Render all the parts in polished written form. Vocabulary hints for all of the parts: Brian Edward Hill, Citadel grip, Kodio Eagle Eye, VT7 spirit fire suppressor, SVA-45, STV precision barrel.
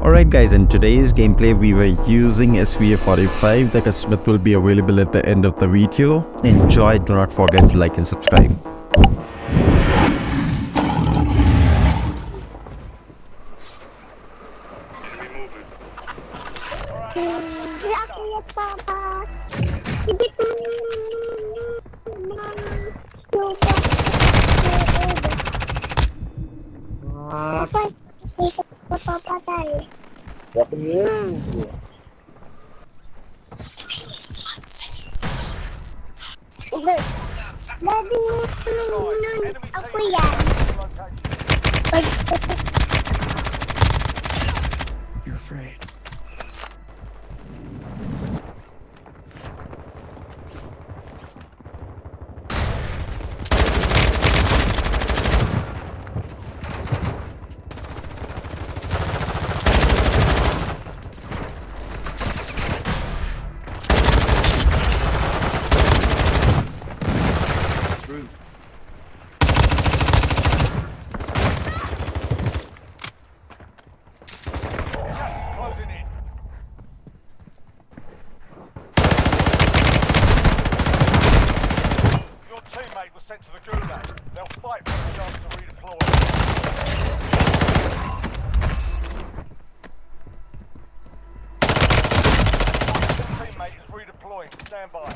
Alright guys, in today's gameplay we were using SVA-45. The custom will be available at the end of the video. Enjoy, do not forget to like and subscribe. What is you're afraid. Sent to the Gulag. They'll fight for the chance to redeploy. Your teammate is redeploying. Stand by.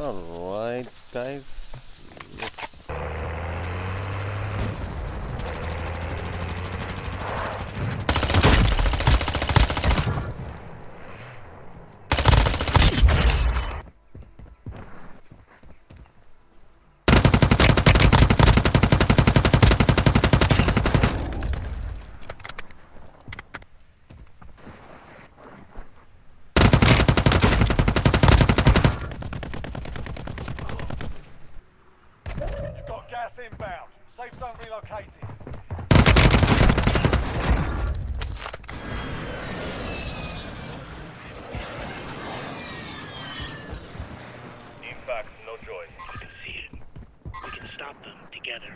Alright guys, let's inbound. Safe zone relocated. Impact, no joy. I can see it. We can stop them together.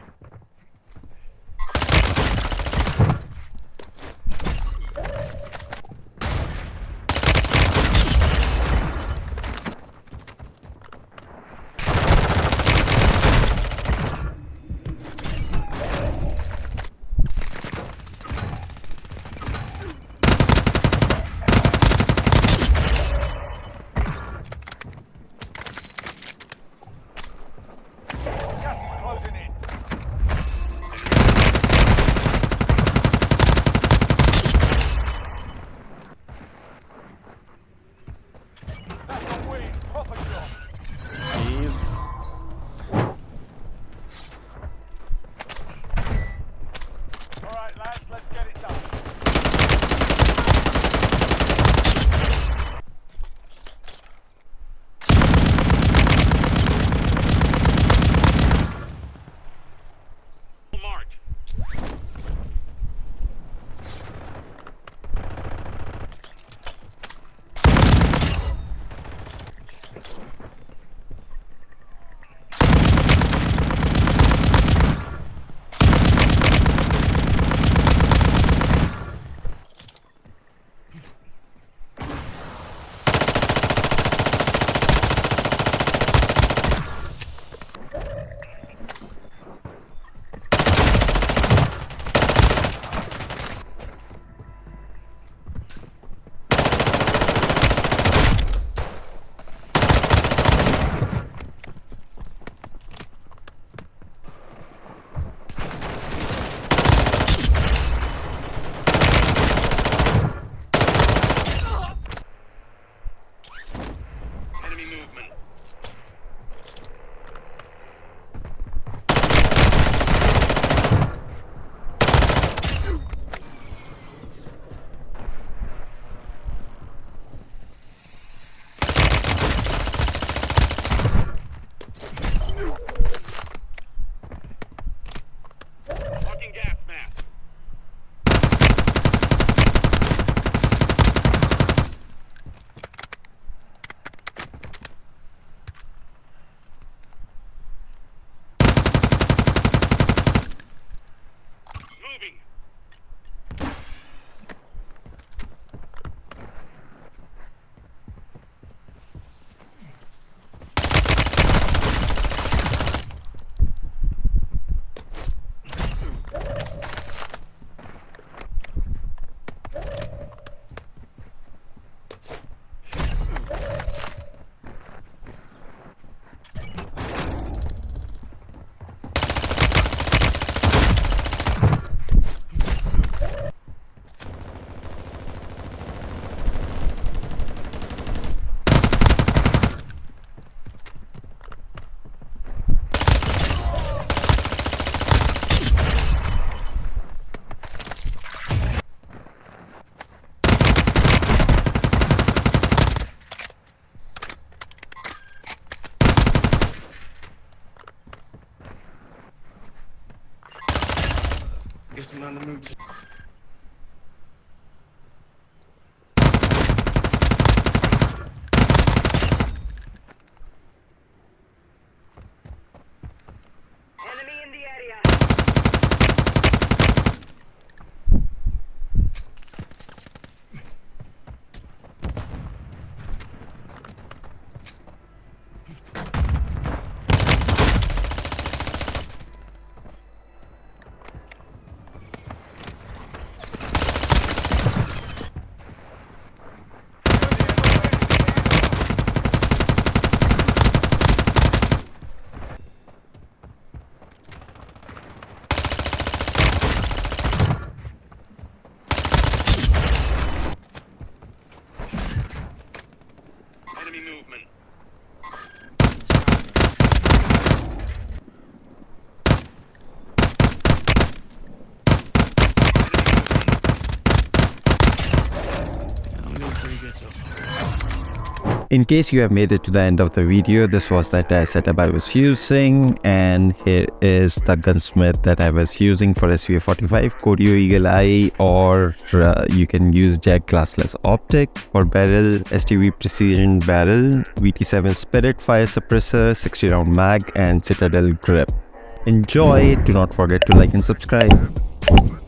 Person on the move. Enemy in the area. In case you have made it to the end of the video, this was the entire setup I was using, and here is the gunsmith that I was using for SVA-45 Kodio Eagle Eye, or you can use Jack Glassless Optic. For barrel, STV precision barrel, VT7 spirit fire suppressor, 60 round mag, and Citadel grip. Enjoy. Do not forget to like and subscribe.